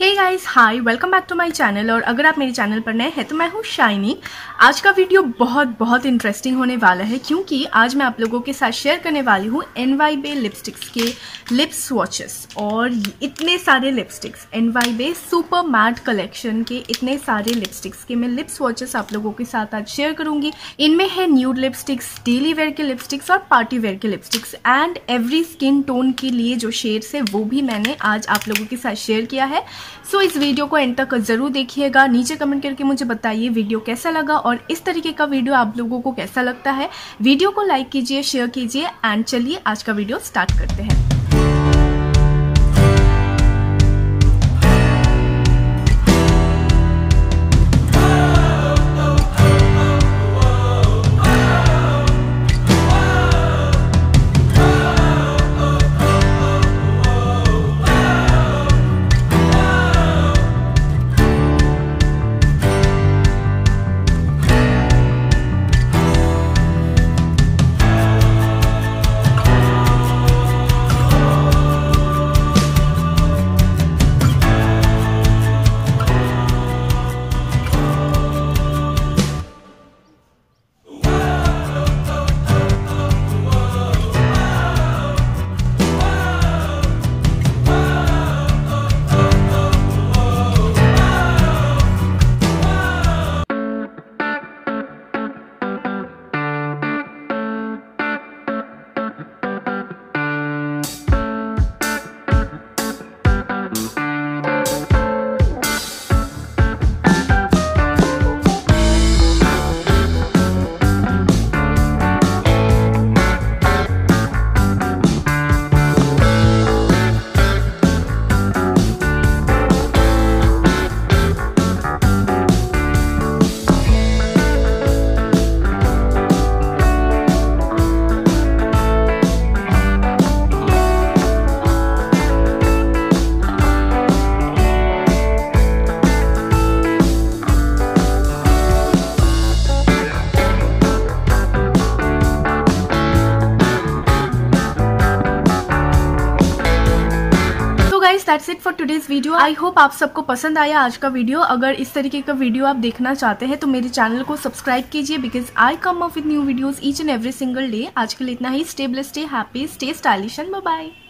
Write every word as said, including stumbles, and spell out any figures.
Hey guys hi welcome back to my channel. और अगर आप मेरे चैनल पर नए हैं तो मैं हूँ शाइनी। आज का वीडियो बहुत बहुत इंटरेस्टिंग होने वाला है क्योंकि आज मैं आप लोगों के साथ शेयर करने वाली हूँ एनवाई बे लिपस्टिक्स के लिप स्वॉचेस। और इतने सारे lipsticks NY Bae super matte collection के इतने सारे लिपस्टिक्स के मैं लिप स्वॉचेस आप लोगों के साथ आज शेयर करूँगी। इनमें है न्यूड लिपस्टिक्स, डेली वेयर के लिपस्टिक्स और पार्टी वेयर के lipsticks and every skin tone के लिए जो शेड्स है वो भी मैंने आज आप लोगों के साथ शेयर किया है। सो so, इस वीडियो को एंड तक ज़रूर देखिएगा। नीचे कमेंट करके मुझे बताइए वीडियो कैसा लगा और इस तरीके का वीडियो आप लोगों को कैसा लगता है। वीडियो को लाइक कीजिए, शेयर कीजिए एंड चलिए आज का वीडियो स्टार्ट करते हैं। That's it for today's video. I hope आप सबको पसंद आया आज का वीडियो। अगर इस तरीके का वीडियो आप देखना चाहते हैं तो मेरे चैनल को सब्सक्राइब कीजिए because I come up with new videos each and every single day. आज के लिए इतना ही। Stay blessed, stay happy, stay stylish and bye bye.